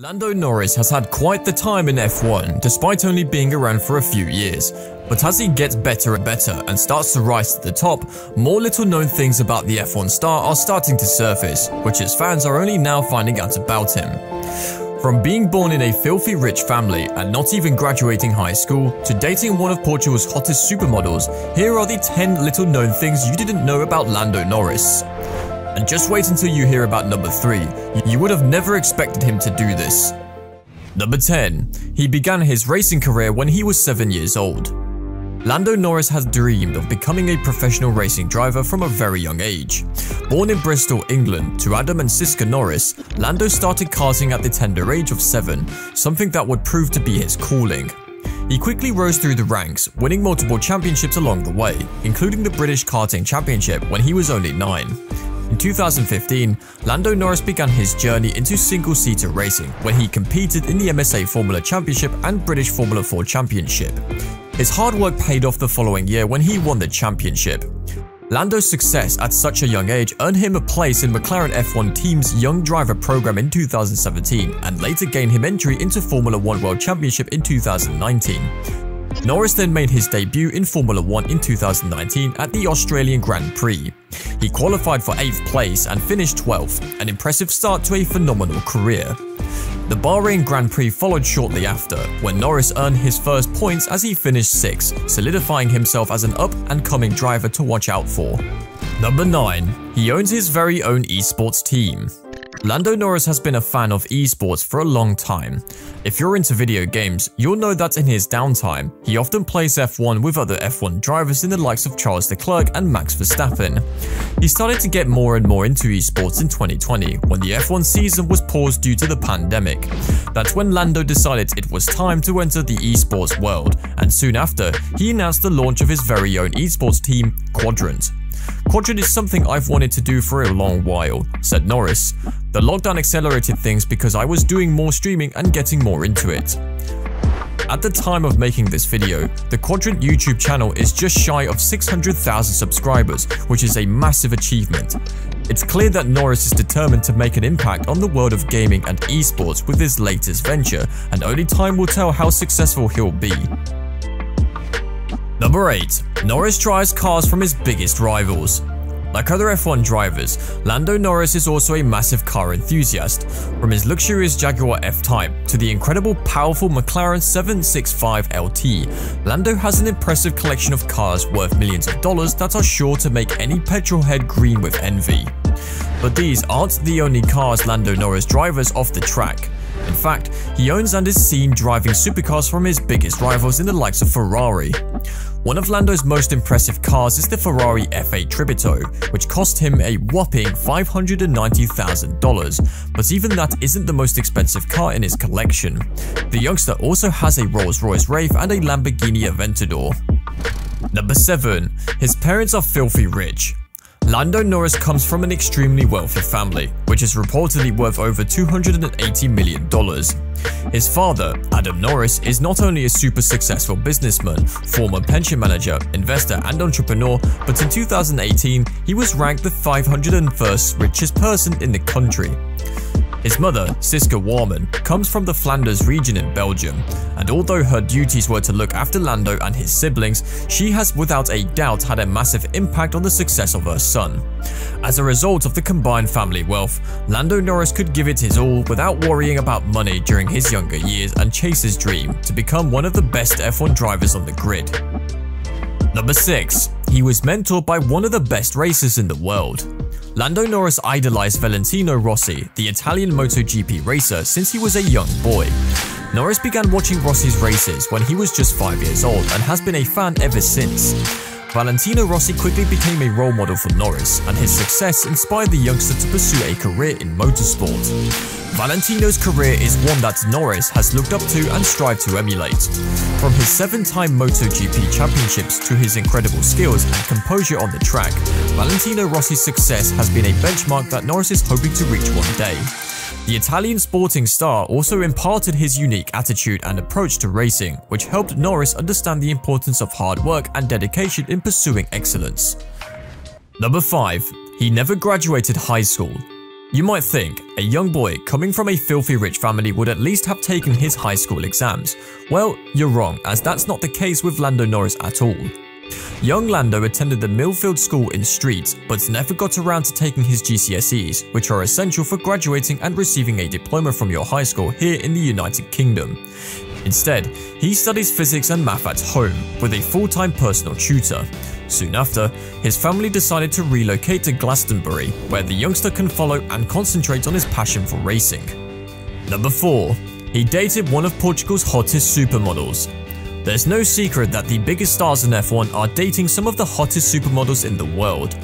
Lando Norris has had quite the time in F1, despite only being around for a few years. But as he gets better and better and starts to rise to the top, more little-known things about the F1 star are starting to surface, which his fans are only now finding out about him. From being born in a filthy rich family and not even graduating high school, to dating one of Portugal's hottest supermodels, here are the 10 little-known things you didn't know about Lando Norris. And just wait until you hear about number 3, you would have never expected him to do this. Number 10. He began his racing career when he was 7 years old. Lando Norris has dreamed of becoming a professional racing driver from a very young age. Born in Bristol, England, to Adam and Sisca Norris, Lando started karting at the tender age of 7, something that would prove to be his calling. He quickly rose through the ranks, winning multiple championships along the way, including the British Karting Championship when he was only 9. In 2015, Lando Norris began his journey into single-seater racing when he competed in the MSA Formula Championship and British Formula 4 Championship. His hard work paid off the following year when he won the championship. Lando's success at such a young age earned him a place in McLaren F1 team's Young Driver program in 2017 and later gained him entry into Formula 1 World Championship in 2019. Norris then made his debut in Formula 1 in 2019 at the Australian Grand Prix. He qualified for 8th place and finished 12th, an impressive start to a phenomenal career. The Bahrain Grand Prix followed shortly after, when Norris earned his first points as he finished 6th, solidifying himself as an up-and-coming driver to watch out for. Number 9. He owns his very own esports team. Lando Norris has been a fan of esports for a long time. If you're into video games, you'll know that in his downtime, he often plays F1 with other F1 drivers in the likes of Charles Leclerc and Max Verstappen. He started to get more and more into esports in 2020, when the F1 season was paused due to the pandemic. That's when Lando decided it was time to enter the esports world, and soon after, he announced the launch of his very own esports team, Quadrant. "Quadrant is something I've wanted to do for a long while," said Norris. "The lockdown accelerated things because I was doing more streaming and getting more into it." At the time of making this video, the Quadrant YouTube channel is just shy of 600,000 subscribers, which is a massive achievement. It's clear that Norris is determined to make an impact on the world of gaming and esports with his latest venture, and only time will tell how successful he'll be. Number 8. Norris drives cars from his biggest rivals. Like other F1 drivers, Lando Norris is also a massive car enthusiast. From his luxurious Jaguar F-Type to the incredible powerful McLaren 765LT, Lando has an impressive collection of cars worth millions of dollars that are sure to make any petrol head green with envy. But these aren't the only cars Lando Norris drives off the track. In fact, he owns and is seen driving supercars from his biggest rivals in the likes of Ferrari. One of Lando's most impressive cars is the Ferrari F8 Tributo, which cost him a whopping $590,000, but even that isn't the most expensive car in his collection. The youngster also has a Rolls Royce Wraith and a Lamborghini Aventador. Number 7. His parents are filthy rich. Lando Norris comes from an extremely wealthy family, which is reportedly worth over $280 million. His father, Adam Norris, is not only a super successful businessman, former pension manager, investor and entrepreneur, but in 2018, he was ranked the 501st richest person in the country. His mother, Sisca Warman, comes from the Flanders region in Belgium, and although her duties were to look after Lando and his siblings, she has without a doubt had a massive impact on the success of her son. As a result of the combined family wealth, Lando Norris could give it his all without worrying about money during his younger years and chase his dream to become one of the best F1 drivers on the grid. Number 6. He was mentored by one of the best racers in the world. Lando Norris idolized Valentino Rossi, the Italian MotoGP racer, since he was a young boy. Norris began watching Rossi's races when he was just 5 years old and has been a fan ever since. Valentino Rossi quickly became a role model for Norris, and his success inspired the youngster to pursue a career in motorsport. Valentino's career is one that Norris has looked up to and strived to emulate. From his 7-time MotoGP championships to his incredible skills and composure on the track, Valentino Rossi's success has been a benchmark that Norris is hoping to reach one day. The Italian sporting star also imparted his unique attitude and approach to racing, which helped Norris understand the importance of hard work and dedication in pursuing excellence. Number 5. He never graduated high school. You might think a young boy coming from a filthy rich family would at least have taken his high school exams. Well, you're wrong, as that's not the case with Lando Norris at all. Young Lando attended the Millfield School in Streets, but never got around to taking his GCSEs, which are essential for graduating and receiving a diploma from your high school here in the United Kingdom. Instead, he studies physics and math at home, with a full-time personal tutor. Soon after, his family decided to relocate to Glastonbury, where the youngster can follow and concentrate on his passion for racing. Number 4. He dated one of Portugal's hottest supermodels. There's no secret that the biggest stars in F1 are dating some of the hottest supermodels in the world.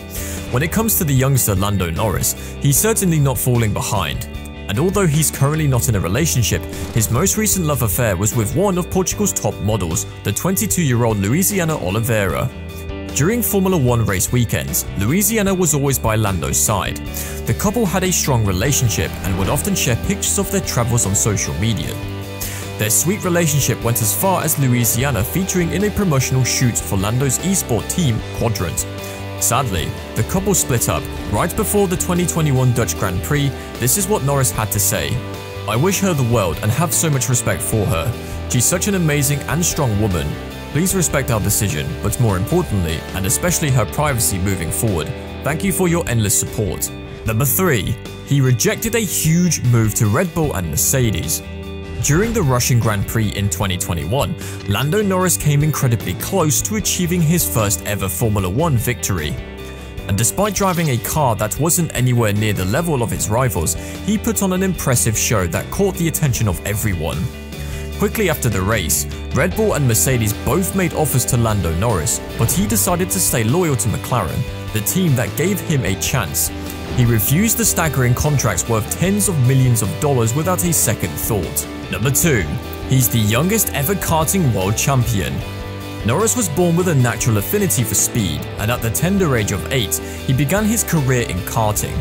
When it comes to the youngster Lando Norris, he's certainly not falling behind. And although he's currently not in a relationship, his most recent love affair was with one of Portugal's top models, the 22-year-old Luiziana Oliveira. During Formula 1 race weekends, Luiziana was always by Lando's side. The couple had a strong relationship and would often share pictures of their travels on social media. Their sweet relationship went as far as Luiziana featuring in a promotional shoot for Lando's eSport team, Quadrant. Sadly, the couple split up right before the 2021 Dutch Grand Prix. This is what Norris had to say. "I wish her the world and have so much respect for her. She's such an amazing and strong woman. Please respect our decision, but more importantly, and especially her privacy moving forward. Thank you for your endless support." Number 3. He rejected a huge move to Red Bull and Mercedes. During the Russian Grand Prix in 2021, Lando Norris came incredibly close to achieving his first ever Formula 1 victory. And despite driving a car that wasn't anywhere near the level of his rivals, he put on an impressive show that caught the attention of everyone. Quickly after the race, Red Bull and Mercedes both made offers to Lando Norris, but he decided to stay loyal to McLaren, the team that gave him a chance. He refused the staggering contracts worth tens of millions of dollars without a second thought. Number 2. He's the youngest ever karting world champion. Norris was born with a natural affinity for speed, and at the tender age of 8, he began his career in karting.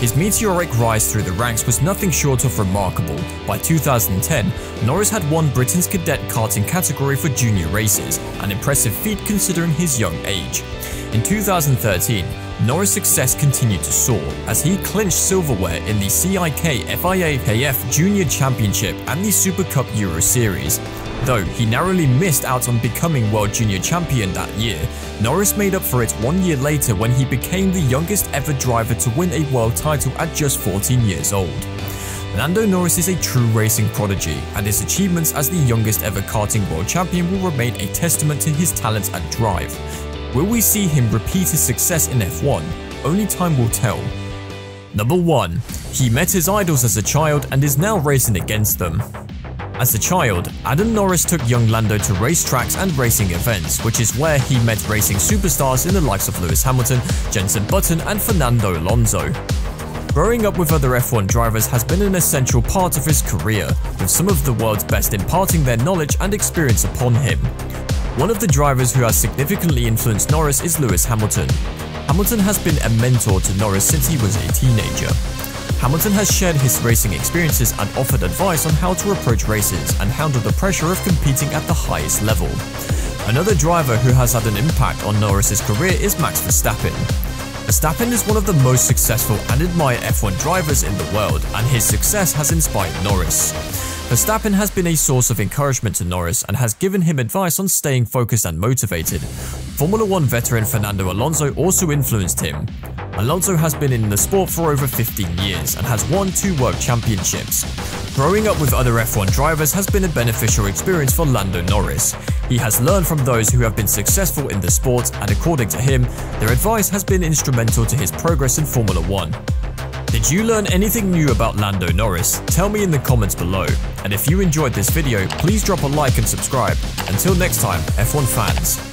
His meteoric rise through the ranks was nothing short of remarkable. By 2010, Norris had won Britain's cadet karting category for junior races, an impressive feat considering his young age. In 2013, Norris' success continued to soar as he clinched silverware in the CIK FIAKF Junior Championship and the Super Cup Euro Series. Though he narrowly missed out on becoming World Junior Champion that year, Norris made up for it 1 year later when he became the youngest ever driver to win a world title at just 14 years old. Lando Norris is a true racing prodigy, and his achievements as the youngest ever karting world champion will remain a testament to his talent and drive. Will we see him repeat his success in F1? Only time will tell. Number 1. He met his idols as a child and is now racing against them. As a child, Adam Norris took young Lando to racetracks and racing events, which is where he met racing superstars in the likes of Lewis Hamilton, Jenson Button, and Fernando Alonso. Growing up with other F1 drivers has been an essential part of his career, with some of the world's best imparting their knowledge and experience upon him. One of the drivers who has significantly influenced Norris is Lewis Hamilton. Hamilton has been a mentor to Norris since he was a teenager. Hamilton has shared his racing experiences and offered advice on how to approach races and handle the pressure of competing at the highest level. Another driver who has had an impact on Norris's career is Max Verstappen. Verstappen is one of the most successful and admired F1 drivers in the world, and his success has inspired Norris. Verstappen has been a source of encouragement to Norris and has given him advice on staying focused and motivated. Formula 1 veteran Fernando Alonso also influenced him. Alonso has been in the sport for over 15 years and has won 2 world championships. Growing up with other F1 drivers has been a beneficial experience for Lando Norris. He has learned from those who have been successful in the sport, and according to him, their advice has been instrumental to his progress in Formula 1. Did you learn anything new about Lando Norris? Tell me in the comments below. And if you enjoyed this video, please drop a like and subscribe. Until next time, F1 fans.